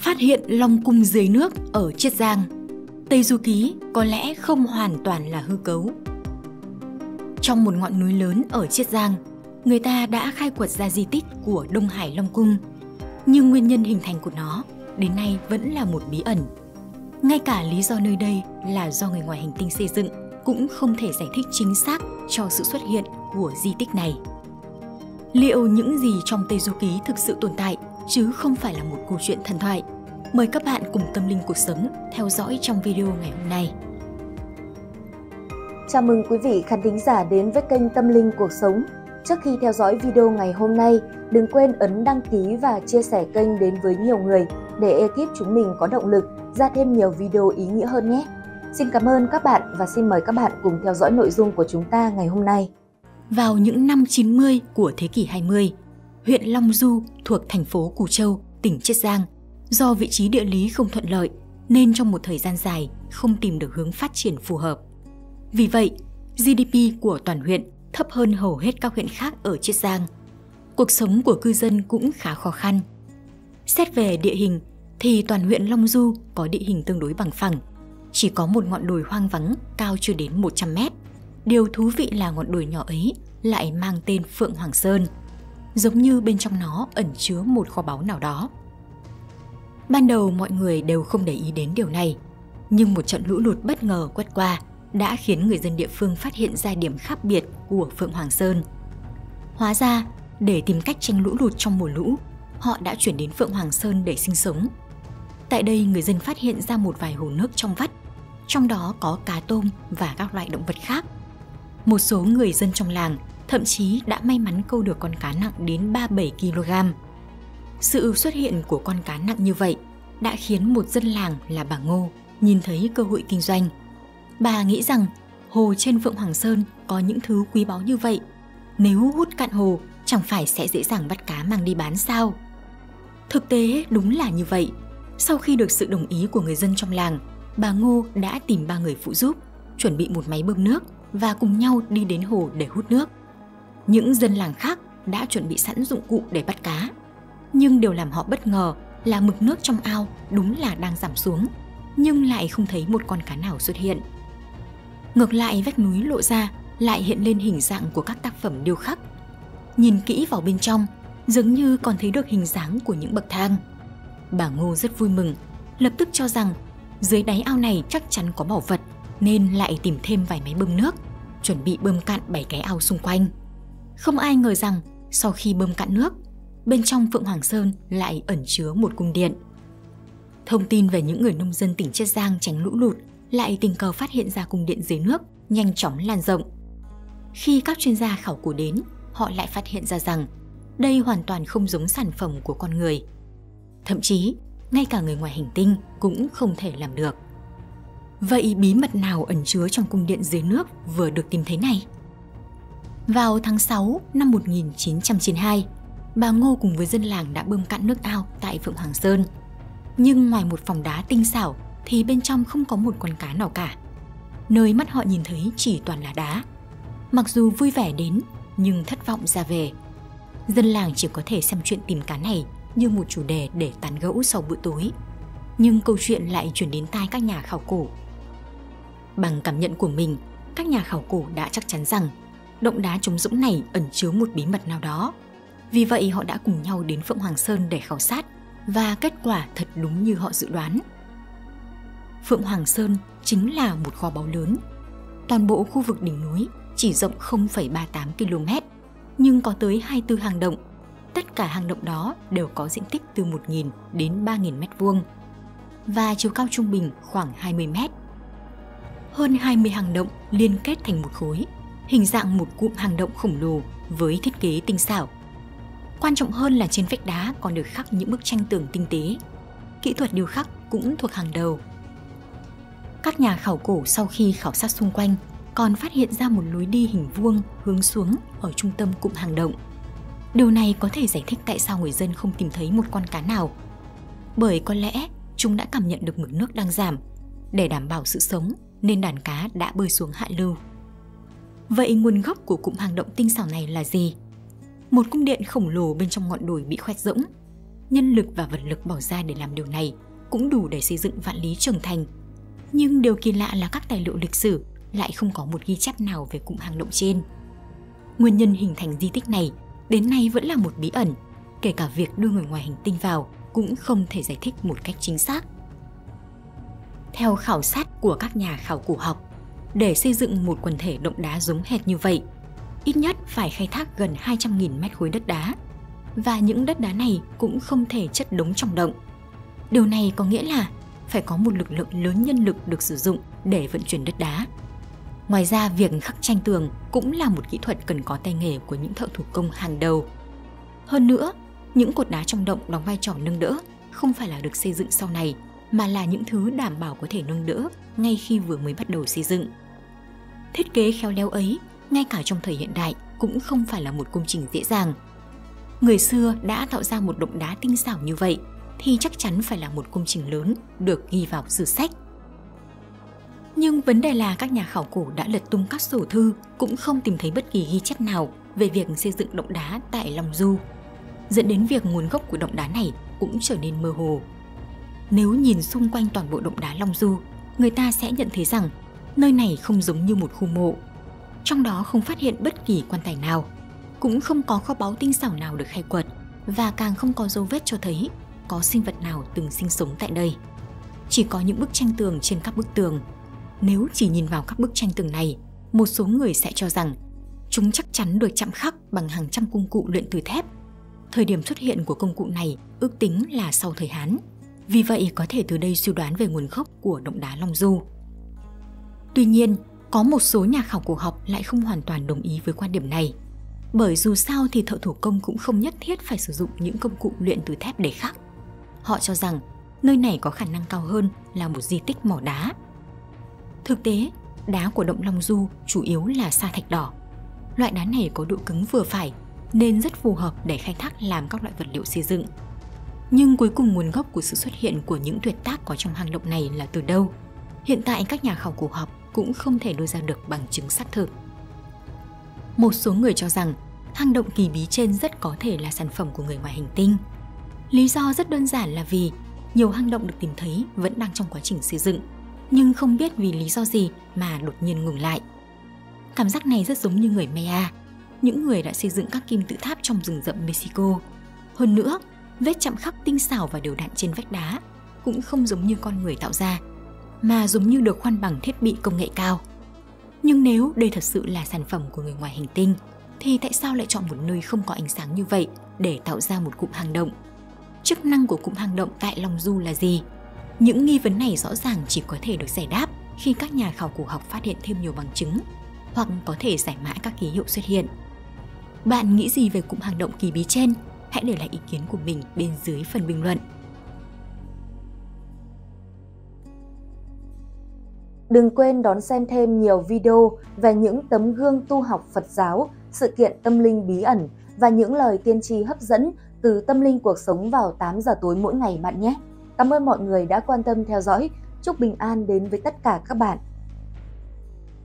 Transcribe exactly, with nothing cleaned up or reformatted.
phát hiện Long Cung dưới nước ở Chiết Giang. Tây Du Ký có lẽ không hoàn toàn là hư cấu. Trong một ngọn núi lớn ở Chiết Giang, người ta đã khai quật ra di tích của Đông Hải Long Cung, nhưng nguyên nhân hình thành của nó đến nay vẫn là một bí ẩn. Ngay cả lý do nơi đây là do người ngoài hành tinh xây dựng cũng không thể giải thích chính xác cho sự xuất hiện của di tích này. Liệu những gì trong Tây Du Ký thực sự tồn tại chứ không phải là một câu chuyện thần thoại? Mời các bạn cùng Tâm Linh Cuộc Sống theo dõi trong video ngày hôm nay. Chào mừng quý vị khán thính giả đến với kênh Tâm Linh Cuộc Sống. Trước khi theo dõi video ngày hôm nay, đừng quên ấn đăng ký và chia sẻ kênh đến với nhiều người để ekip chúng mình có động lực ra thêm nhiều video ý nghĩa hơn nhé. Xin cảm ơn các bạn và xin mời các bạn cùng theo dõi nội dung của chúng ta ngày hôm nay. Vào những năm chín mươi của thế kỷ hai mươi, huyện Long Du thuộc thành phố Cù Châu, tỉnh Chiết Giang, do vị trí địa lý không thuận lợi nên trong một thời gian dài không tìm được hướng phát triển phù hợp. Vì vậy, giê đê pê của toàn huyện thấp hơn hầu hết các huyện khác ở Chiết Giang. Cuộc sống của cư dân cũng khá khó khăn. Xét về địa hình thì toàn huyện Long Du có địa hình tương đối bằng phẳng, chỉ có một ngọn đồi hoang vắng cao chưa đến một trăm mét. Điều thú vị là ngọn đồi nhỏ ấy lại mang tên Phượng Hoàng Sơn, giống như bên trong nó ẩn chứa một kho báu nào đó. Ban đầu mọi người đều không để ý đến điều này, nhưng một trận lũ lụt bất ngờ quét qua đã khiến người dân địa phương phát hiện ra điểm khác biệt của Phượng Hoàng Sơn. Hóa ra, để tìm cách tránh lũ lụt trong mùa lũ, họ đã chuyển đến Phượng Hoàng Sơn để sinh sống. Tại đây, người dân phát hiện ra một vài hồ nước trong vắt, trong đó có cá tôm và các loại động vật khác. Một số người dân trong làng thậm chí đã may mắn câu được con cá nặng đến ba mươi bảy ki lô gam. Sự xuất hiện của con cá nặng như vậy đã khiến một dân làng là bà Ngô nhìn thấy cơ hội kinh doanh. Bà nghĩ rằng hồ trên Phượng Hoàng Sơn có những thứ quý báu như vậy, nếu hút cạn hồ chẳng phải sẽ dễ dàng bắt cá mang đi bán sao? Thực tế đúng là như vậy. Sau khi được sự đồng ý của người dân trong làng, bà Ngô đã tìm ba người phụ giúp, chuẩn bị một máy bơm nước và cùng nhau đi đến hồ để hút nước. Những dân làng khác đã chuẩn bị sẵn dụng cụ để bắt cá. Nhưng điều làm họ bất ngờ là mực nước trong ao đúng là đang giảm xuống, nhưng lại không thấy một con cá nào xuất hiện. Ngược lại, vách núi lộ ra lại hiện lên hình dạng của các tác phẩm điêu khắc. Nhìn kỹ vào bên trong, dường như còn thấy được hình dáng của những bậc thang. Bà Ngô rất vui mừng, lập tức cho rằng dưới đáy ao này chắc chắn có bảo vật, nên lại tìm thêm vài máy bơm nước, chuẩn bị bơm cạn bảy cái ao xung quanh. Không ai ngờ rằng sau khi bơm cạn nước, bên trong Phượng Hoàng Sơn lại ẩn chứa một cung điện. Thông tin về những người nông dân tỉnh Chiết Giang tránh lũ lụt lại tình cờ phát hiện ra cung điện dưới nước nhanh chóng lan rộng. Khi các chuyên gia khảo cổ đến, họ lại phát hiện ra rằng đây hoàn toàn không giống sản phẩm của con người. Thậm chí, ngay cả người ngoài hành tinh cũng không thể làm được. Vậy bí mật nào ẩn chứa trong cung điện dưới nước vừa được tìm thấy này? Vào tháng sáu năm một nghìn chín trăm chín mươi hai, bà Ngô cùng với dân làng đã bơm cạn nước ao tại Phượng Hoàng Sơn. Nhưng ngoài một phòng đá tinh xảo thì bên trong không có một con cá nào cả. Nơi mắt họ nhìn thấy chỉ toàn là đá. Mặc dù vui vẻ đến nhưng thất vọng ra về. Dân làng chỉ có thể xem chuyện tìm cá này như một chủ đề để tán gẫu sau bữa tối. Nhưng câu chuyện lại chuyển đến tai các nhà khảo cổ. Bằng cảm nhận của mình, các nhà khảo cổ đã chắc chắn rằng động đá trống rỗng này ẩn chứa một bí mật nào đó. Vì vậy họ đã cùng nhau đến Phượng Hoàng Sơn để khảo sát, và kết quả thật đúng như họ dự đoán. Phượng Hoàng Sơn chính là một kho báu lớn. Toàn bộ khu vực đỉnh núi chỉ rộng không phẩy ba mươi tám ki lô mét, nhưng có tới hai mươi tư hang động. Tất cả hang động đó đều có diện tích từ một nghìn đến ba nghìn mét vuông và chiều cao trung bình khoảng hai mươi mét. Hơn hai mươi hang động liên kết thành một khối, hình dạng một cụm hang động khổng lồ với thiết kế tinh xảo. Quan trọng hơn là trên vách đá còn được khắc những bức tranh tường tinh tế. Kỹ thuật điêu khắc cũng thuộc hàng đầu. Các nhà khảo cổ sau khi khảo sát xung quanh còn phát hiện ra một lối đi hình vuông hướng xuống ở trung tâm cụm hang động. Điều này có thể giải thích tại sao người dân không tìm thấy một con cá nào. Bởi có lẽ chúng đã cảm nhận được mực nước đang giảm. Để đảm bảo sự sống nên đàn cá đã bơi xuống hạ lưu. Vậy nguồn gốc của cụm hang động tinh xảo này là gì? Một cung điện khổng lồ bên trong ngọn đồi bị khoét rỗng. nhân lực và vật lực bỏ ra để làm điều này cũng đủ để xây dựng vạn lý trường thành. Nhưng điều kỳ lạ là các tài liệu lịch sử lại không có một ghi chép nào về cụm hang động trên. Nguyên nhân hình thành di tích này đến nay vẫn là một bí ẩn, kể cả việc đưa người ngoài hành tinh vào cũng không thể giải thích một cách chính xác. Theo khảo sát của các nhà khảo cổ học, để xây dựng một quần thể động đá giống hệt như vậy, ít nhất phải khai thác gần hai trăm nghìn mét khối đất đá, và những đất đá này cũng không thể chất đống trong động. Điều này có nghĩa là phải có một lực lượng lớn nhân lực được sử dụng để vận chuyển đất đá. Ngoài ra, việc khắc tranh tường cũng là một kỹ thuật cần có tay nghề của những thợ thủ công hàng đầu. Hơn nữa, những cột đá trong động đóng vai trò nâng đỡ, không phải là được xây dựng sau này, mà là những thứ đảm bảo có thể nâng đỡ ngay khi vừa mới bắt đầu xây dựng. Thiết kế khéo léo ấy, ngay cả trong thời hiện đại cũng không phải là một công trình dễ dàng. Người xưa đã tạo ra một động đá tinh xảo như vậy thì chắc chắn phải là một công trình lớn được ghi vào sử sách. Nhưng vấn đề là các nhà khảo cổ đã lật tung các sổ thư cũng không tìm thấy bất kỳ ghi chép nào về việc xây dựng động đá tại Long Du, dẫn đến việc nguồn gốc của động đá này cũng trở nên mơ hồ. Nếu nhìn xung quanh toàn bộ động đá Long Du, người ta sẽ nhận thấy rằng nơi này không giống như một khu mộ. Trong đó không phát hiện bất kỳ quan tài nào, cũng không có kho báu tinh xảo nào được khai quật, và càng không có dấu vết cho thấy có sinh vật nào từng sinh sống tại đây. Chỉ có những bức tranh tường trên các bức tường. Nếu chỉ nhìn vào các bức tranh tường này, một số người sẽ cho rằng chúng chắc chắn được chạm khắc bằng hàng trăm công cụ luyện từ thép. Thời điểm xuất hiện của công cụ này ước tính là sau thời Hán. Vì vậy có thể từ đây suy đoán về nguồn gốc của động đá Long Du. Tuy nhiên, có một số nhà khảo cổ học lại không hoàn toàn đồng ý với quan điểm này. Bởi dù sao thì thợ thủ công cũng không nhất thiết phải sử dụng những công cụ luyện từ thép để khắc. Họ cho rằng nơi này có khả năng cao hơn là một di tích mỏ đá. Thực tế, đá của động Long Du chủ yếu là sa thạch đỏ. Loại đá này có độ cứng vừa phải nên rất phù hợp để khai thác làm các loại vật liệu xây dựng. Nhưng cuối cùng nguồn gốc của sự xuất hiện của những tuyệt tác có trong hang động này là từ đâu? Hiện tại các nhà khảo cổ học cũng không thể đưa ra được bằng chứng xác thực. Một số người cho rằng hang động kỳ bí trên rất có thể là sản phẩm của người ngoài hành tinh. Lý do rất đơn giản là vì nhiều hang động được tìm thấy vẫn đang trong quá trình xây dựng, nhưng không biết vì lý do gì mà đột nhiên ngừng lại. Cảm giác này rất giống như người Maya, những người đã xây dựng các kim tự tháp trong rừng rậm Mexico. Hơn nữa, vết chạm khắc tinh xảo và đều đặn trên vách đá cũng không giống như con người tạo ra, mà giống như được khoan bằng thiết bị công nghệ cao. Nhưng nếu đây thật sự là sản phẩm của người ngoài hành tinh, thì tại sao lại chọn một nơi không có ánh sáng như vậy để tạo ra một cụm hang động? Chức năng của cụm hang động tại Long Du là gì? Những nghi vấn này rõ ràng chỉ có thể được giải đáp khi các nhà khảo cổ học phát hiện thêm nhiều bằng chứng, hoặc có thể giải mã các ký hiệu xuất hiện. Bạn nghĩ gì về cụm hang động kỳ bí trên? Hãy để lại ý kiến của mình bên dưới phần bình luận. Đừng quên đón xem thêm nhiều video về những tấm gương tu học Phật giáo, sự kiện tâm linh bí ẩn và những lời tiên tri hấp dẫn từ Tâm Linh Cuộc Sống vào tám giờ tối mỗi ngày bạn nhé. Cảm ơn mọi người đã quan tâm theo dõi. Chúc bình an đến với tất cả các bạn.